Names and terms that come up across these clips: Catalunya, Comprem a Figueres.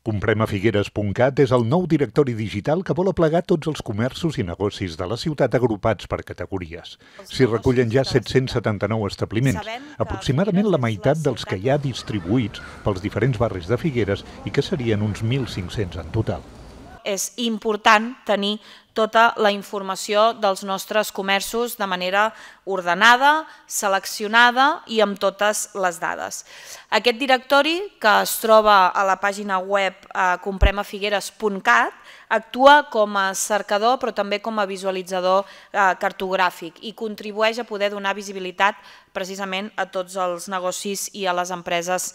Comprem a Figueres.cat és el nou directori digital que vol aplegar tots els comerços i negocis de la ciutat agrupats per categories. S'hi recullen ja 779 establiments, aproximadament la meitat dels que hi ha distribuïts pels diferents barris de Figueres i que serien uns 1.500 en total. És important tenir tota la informació dels nostres comerços de manera ordenada, seleccionada i amb totes les dades. Aquest directori, que es troba a la pàgina web compremafigueres.cat, actua com a cercador però també com a visualitzador cartogràfic i contribueix a poder donar visibilitat precisament a tots els negocis i a les empreses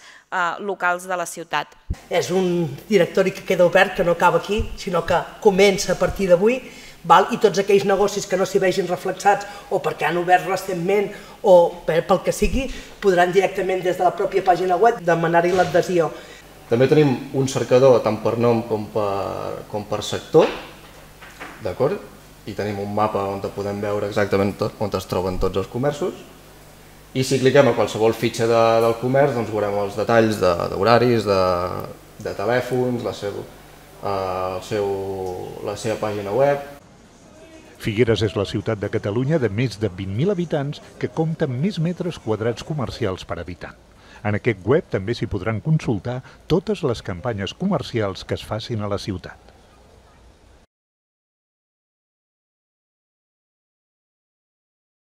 locals de la ciutat. És un directori que queda obert, que no acaba aquí, sinó que comença a partir d'avui, i tots aquells negocis que no s'hi vegin reflexats o perquè han obert recentment o pel que sigui, podran directament des de la pròpia pàgina web demanar-hi l'adhesió. També tenim un cercador tant per nom com per sector, d'acord? I tenim un mapa on podem veure exactament on es troben tots els comerços. I si cliquem a qualsevol fitxa del comerç, doncs veurem els detalls d'horaris, de telèfons, la seva pàgina web. Figueres és la ciutat de Catalunya de més de 20.000 habitants que compta amb més metres quadrats comercials per habitant. En aquest web també s'hi podran consultar totes les campanyes comercials que es facin a la ciutat.